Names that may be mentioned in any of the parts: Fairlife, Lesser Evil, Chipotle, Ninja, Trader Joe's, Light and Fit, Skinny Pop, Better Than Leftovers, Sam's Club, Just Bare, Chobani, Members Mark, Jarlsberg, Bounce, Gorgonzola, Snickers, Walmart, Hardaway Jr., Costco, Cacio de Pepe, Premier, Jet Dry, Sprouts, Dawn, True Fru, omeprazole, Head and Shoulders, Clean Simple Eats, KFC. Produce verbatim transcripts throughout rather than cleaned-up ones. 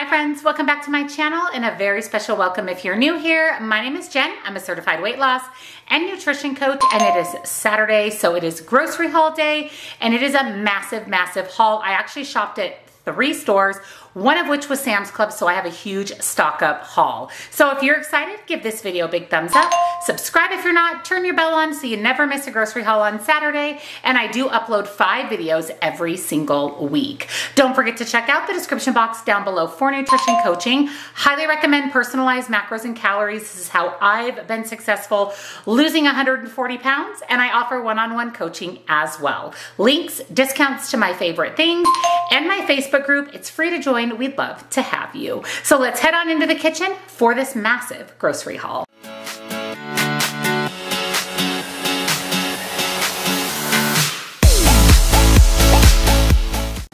Hi friends, welcome back to my channel and a very special welcome if you're new here. My name is Jen, I'm a certified weight loss and nutrition coach, and it is Saturday, so it is grocery haul day, and it is a massive, massive haul. I actually shopped at three stores, one of which was Sam's Club, so I have a huge stock up haul. So if you're excited, give this video a big thumbs up, subscribe if you're not, turn your bell on so you never miss a grocery haul on Saturday, and I do upload five videos every single week. Don't forget to check out the description box down below for nutrition coaching. Highly recommend personalized macros and calories. This is how I've been successful losing one hundred forty pounds, and I offer one-on-one coaching as well. Links, discounts to my favorite things, and my Facebook group. It's free to join. We'd love to have you. So let's head on into the kitchen for this massive grocery haul.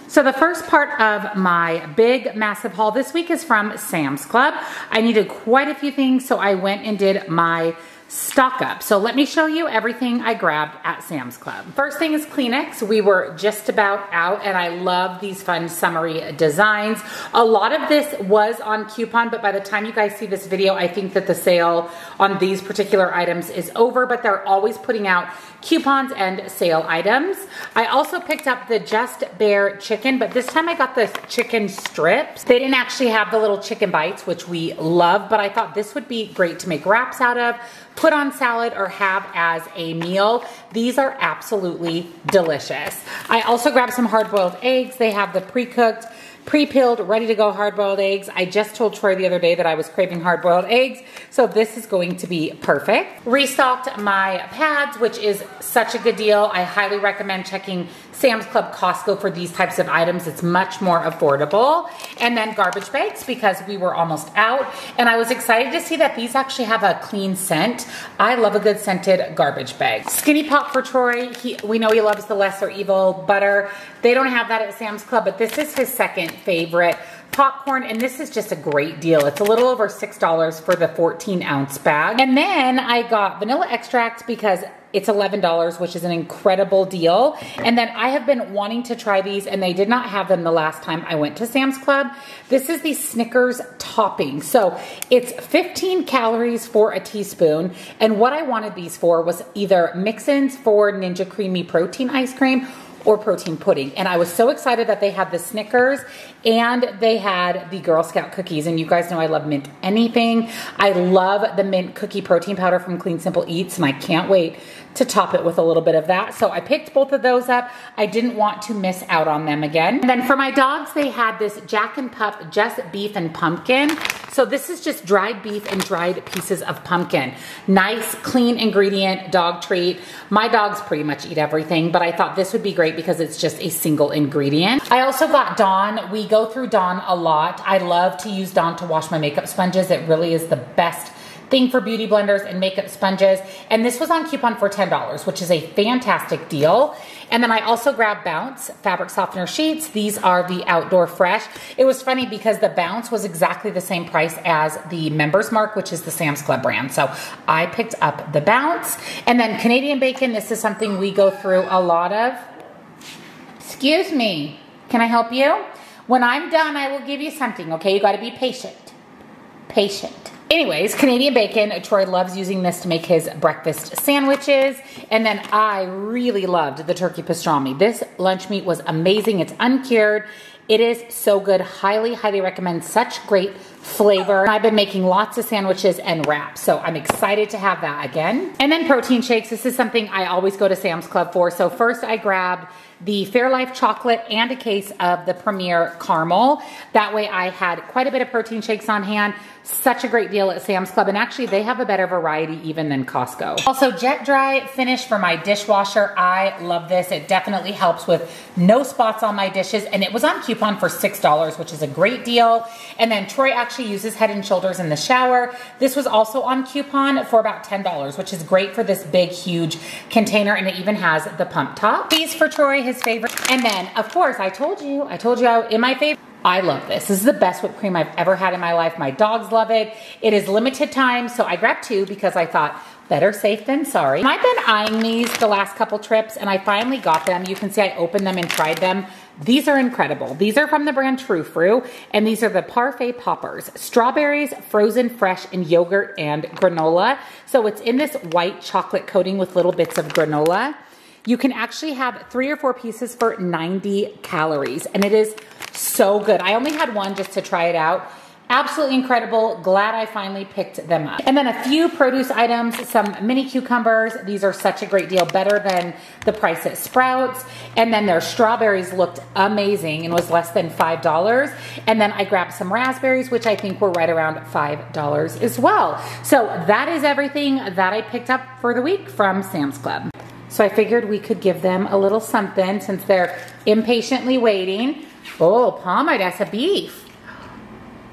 So the first part of my big massive haul this week is from Sam's Club. I needed quite a few things, so I went and did my stock up. So let me show you everything I grabbed at Sam's Club. First thing is Kleenex. We were just about out, and I love these fun summery designs. A lot of this was on coupon, but by the time you guys see this video, I think that the sale on these particular items is over, but they're always putting out coupons and sale items. I also picked up the Just Bare chicken, but this time I got the chicken strips. They didn't actually have the little chicken bites, which we love, but I thought this would be great to make wraps out of, put on salad, or have as a meal. These are absolutely delicious. I also grabbed some hard-boiled eggs. They have the pre-cooked, pre-peeled, ready-to-go hard-boiled eggs. I just told Troy the other day that I was craving hard-boiled eggs, so this is going to be perfect. Restocked my pads, which is such a good deal. I highly recommend checking Sam's Club, Costco for these types of items. It's much more affordable. And then garbage bags, because we were almost out, and I was excited to see that these actually have a clean scent. I love a good scented garbage bag. Skinny Pop for Troy. He, we know he loves the Lesser Evil butter. They don't have that at Sam's Club, but this is his second favorite popcorn, and this is just a great deal. It's a little over six dollars for the fourteen ounce bag. And then I got vanilla extract because it's eleven dollars, which is an incredible deal. And then I have been wanting to try these, and they did not have them the last time I went to Sam's Club. This is the Snickers topping. So it's fifteen calories for a teaspoon. And what I wanted these for was either mix-ins for Ninja Creamy Protein Ice Cream or protein pudding. And I was so excited that they had the Snickers and they had the Girl Scout cookies. And you guys know I love mint anything. I love the mint cookie protein powder from Clean Simple Eats, and I can't wait to top it with a little bit of that. So I picked both of those up. I didn't want to miss out on them again. And then for my dogs, they had this Jack and Pup Just Beef and Pumpkin. So this is just dried beef and dried pieces of pumpkin. Nice, clean ingredient dog treat. My dogs pretty much eat everything, but I thought this would be great because it's just a single ingredient. I also got Dawn. We go through Dawn a lot. I love to use Dawn to wash my makeup sponges. It really is the best thing for beauty blenders and makeup sponges. And this was on coupon for ten dollars, which is a fantastic deal. And then I also grabbed Bounce fabric softener sheets. These are the Outdoor Fresh. It was funny because the Bounce was exactly the same price as the Members Mark, which is the Sam's Club brand. So I picked up the Bounce. And then Canadian bacon. This is something we go through a lot of. Excuse me. Can I help you? When I'm done, I will give you something, okay? You gotta be patient. Patient. Anyways, Canadian bacon. Troy loves using this to make his breakfast sandwiches. And then I really loved the turkey pastrami. This lunch meat was amazing. It's uncured. It is so good. Highly, highly recommend. Such great flavor. I've been making lots of sandwiches and wraps, so I'm excited to have that again. And then protein shakes. This is something I always go to Sam's Club for. So first I grabbed the Fairlife chocolate and a case of the Premier caramel. That way I had quite a bit of protein shakes on hand. Such a great deal at Sam's Club, and actually they have a better variety even than Costco. Also Jet Dry finish for my dishwasher. I love this. It definitely helps with no spots on my dishes, and it was on coupon for six dollars, which is a great deal. And then Troy actually uses Head and Shoulders in the shower. This was also on coupon for about ten dollars, which is great for this big, huge container, and it even has the pump top. These for Troy, his favorite. And then, of course, I told you, I told you I, in my favorite, I love this. This is the best whipped cream I've ever had in my life. My dogs love it. It is limited time, so I grabbed two because I thought, better safe than sorry. I've been eyeing these the last couple trips, and I finally got them. You can see I opened them and tried them These are incredible. These are from the brand True Fru, and these are the Parfait Poppers. Strawberries, frozen fresh, and yogurt and granola. So it's in this white chocolate coating with little bits of granola. You can actually have three or four pieces for ninety calories, and it is so good. I only had one just to try it out. Absolutely incredible. Glad I finally picked them up. And then a few produce items, some mini cucumbers. These are such a great deal, better than the price at Sprouts. And then their strawberries looked amazing and was less than five dollars. And then I grabbed some raspberries, which I think were right around five dollars as well. So that is everything that I picked up for the week from Sam's Club. So I figured we could give them a little something since they're impatiently waiting. Oh, Palmer, that's a beef.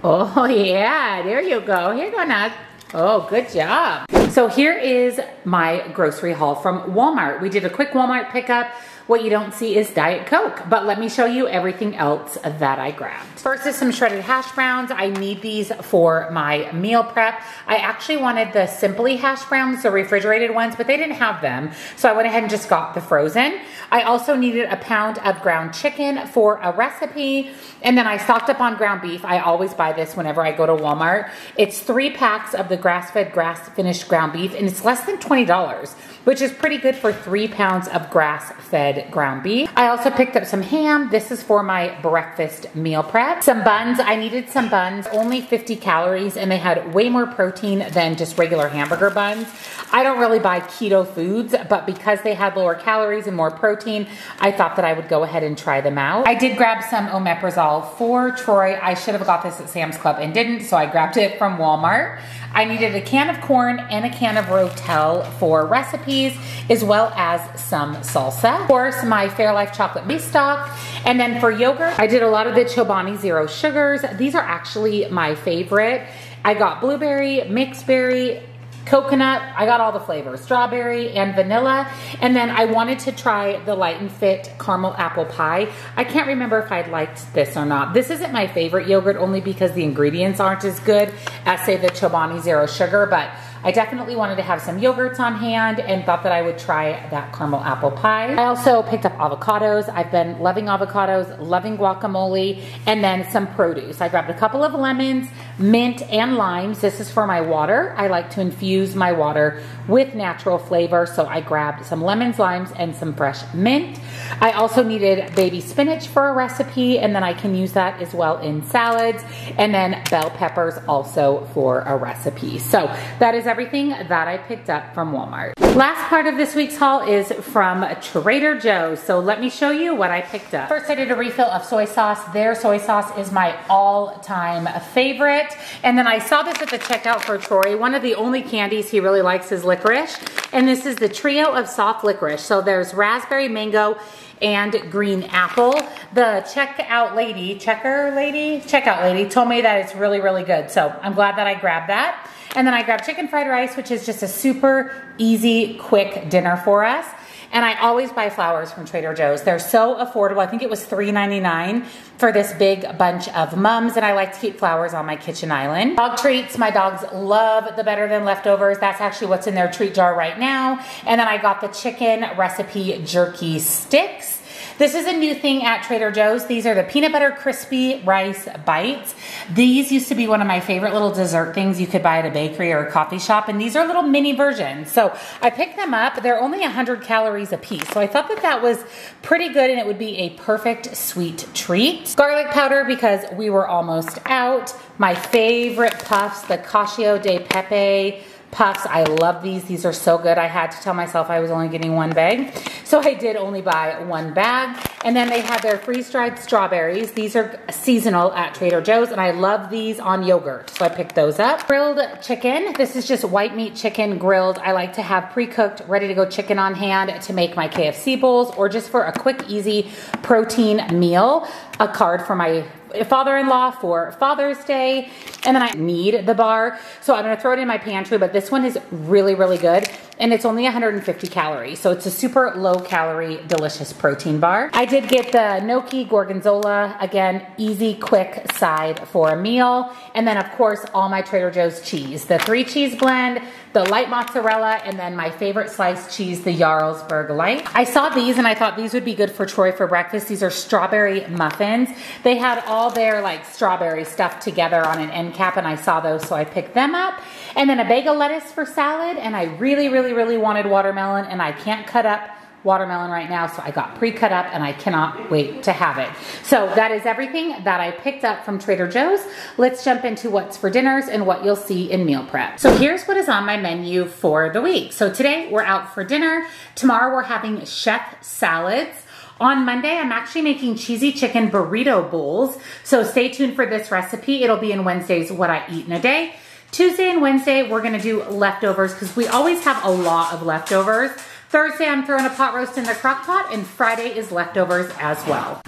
Oh yeah, there you go. Here you go, Nug. Oh, good job. So here is my grocery haul from Walmart. We did a quick Walmart pickup. What you don't see is Diet Coke, but let me show you everything else that I grabbed. First is some shredded hash browns. I need these for my meal prep. I actually wanted the Simply hash browns, the refrigerated ones, but they didn't have them. So I went ahead and just got the frozen. I also needed a pound of ground chicken for a recipe. And then I stocked up on ground beef. I always buy this whenever I go to Walmart. It's three packs of the grass-fed, grass-finished ground beef, and it's less than twenty dollars, which is pretty good for three pounds of grass-fed ground beef. I also picked up some ham. This is for my breakfast meal prep. Some buns. I needed some buns, only fifty calories, and they had way more protein than just regular hamburger buns. I don't really buy keto foods, but because they had lower calories and more protein, I thought that I would go ahead and try them out. I did grab some omeprazole for Troy. I should have got this at Sam's Club and didn't, so I grabbed it from Walmart. I needed a can of corn and a can of Rotel for recipes, as well as some salsa. For my Fairlife chocolate base stock. And then for yogurt, I did a lot of the Chobani Zero Sugars. These are actually my favorite. I got blueberry, mixed berry, coconut. I got all the flavors, strawberry and vanilla. And then I wanted to try the Light and Fit caramel apple pie. I can't remember if I liked this or not. This isn't my favorite yogurt only because the ingredients aren't as good as, say, the Chobani Zero Sugar, but I definitely wanted to have some yogurts on hand and thought that I would try that caramel apple pie. I also picked up avocados. I've been loving avocados, loving guacamole, and then some produce. I grabbed a couple of lemons, mint, and limes. This is for my water. I like to infuse my water with natural flavor, so I grabbed some lemons, limes, and some fresh mint. I also needed baby spinach for a recipe, and then I can use that as well in salads, and then bell peppers also for a recipe. So that is everything that I picked up from Walmart. Last part of this week's haul is from Trader Joe's. So let me show you what I picked up. First, I did a refill of soy sauce. Their soy sauce is my all-time favorite. And then I saw this at the checkout for Troy. One of the only candies he really likes is licorice. And this is the trio of soft licorice. So there's raspberry, mango, and green apple. The checkout lady, checker lady? Checkout lady told me that it's really, really good. So I'm glad that I grabbed that. And then I grabbed chicken fried rice, which is just a super easy, quick dinner for us. And I always buy flowers from Trader Joe's. They're so affordable. I think it was three ninety-nine for this big bunch of mums, and I like to keep flowers on my kitchen island. Dog treats. My dogs love the Better Than Leftovers. That's actually what's in their treat jar right now. And then I got the chicken recipe jerky sticks. This is a new thing at Trader Joe's. These are the peanut butter crispy rice bites. These used to be one of my favorite little dessert things you could buy at a bakery or a coffee shop, and these are little mini versions. So I picked them up. They're only one hundred calories a piece, so I thought that that was pretty good, and it would be a perfect sweet treat. Garlic powder because we were almost out. My favorite puffs, the Cacio de Pepe puffs. I love these. These are so good. I had to tell myself I was only getting one bag. So I did only buy one bag. And then they had their freeze-dried strawberries. These are seasonal at Trader Joe's, and I love these on yogurt. So I picked those up. Grilled chicken. This is just white meat chicken grilled. I like to have pre-cooked, ready-to-go chicken on hand to make my K F C bowls or just for a quick, easy protein meal. A card for my father-in-law for Father's Day. And then I need the bar, so I'm gonna throw it in my pantry, but this one is really, really good. and it's only one hundred fifty calories. So it's a super low calorie, delicious protein bar. I did get the gnocchi gorgonzola, again, easy, quick side for a meal. And then of course, all my Trader Joe's cheese, the three cheese blend, the light mozzarella, and then my favorite sliced cheese, the Jarlsberg light. I saw these and I thought these would be good for Troy for breakfast. These are strawberry muffins. They had all their like strawberry stuff together on an end cap and I saw those, so I picked them up. And then a bagel lettuce for salad, and I really, really, really wanted watermelon and I can't cut up watermelon right now, so I got pre-cut up and I cannot wait to have it. So that is everything that I picked up from Trader Joe's. Let's jump into what's for dinners and what you'll see in meal prep. So here's what is on my menu for the week. So today we're out for dinner. Tomorrow we're having chef salads. On Monday, I'm actually making cheesy chicken burrito bowls. So stay tuned for this recipe. It'll be in Wednesday's What I Eat in a Day. Tuesday and Wednesday, we're gonna do leftovers because we always have a lot of leftovers. Thursday, I'm throwing a pot roast in the crock pot, and Friday is leftovers as well.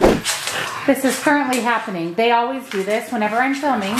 This is currently happening. They always do this whenever I'm filming.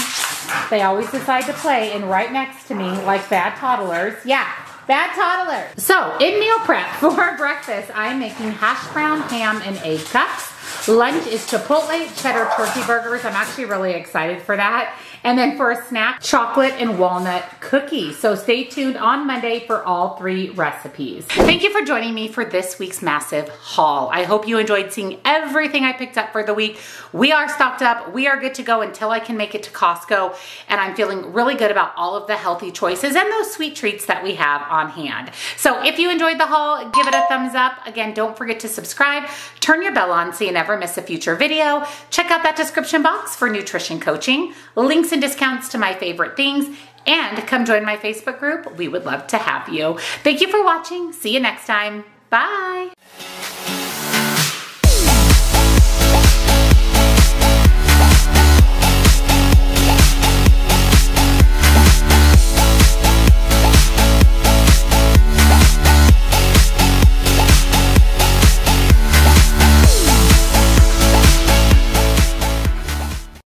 They always decide to play in right next to me like bad toddlers. Yeah, bad toddlers. So in meal prep for breakfast, I'm making hash brown ham and egg cups. Lunch is Chipotle cheddar turkey burgers. I'm actually really excited for that. And then for a snack, chocolate and walnut cookies. So stay tuned on Monday for all three recipes. Thank you for joining me for this week's massive haul. I hope you enjoyed seeing everything I picked up for the week. We are stocked up. We are good to go until I can make it to Costco. And I'm feeling really good about all of the healthy choices and those sweet treats that we have on hand. So if you enjoyed the haul, give it a thumbs up. Again, don't forget to subscribe. Turn your bell on so you never miss a future video. Check out that description box for nutrition coaching, links and discounts to my favorite things, and come join my Facebook group. We would love to have you. Thank you for watching. See you next time. Bye.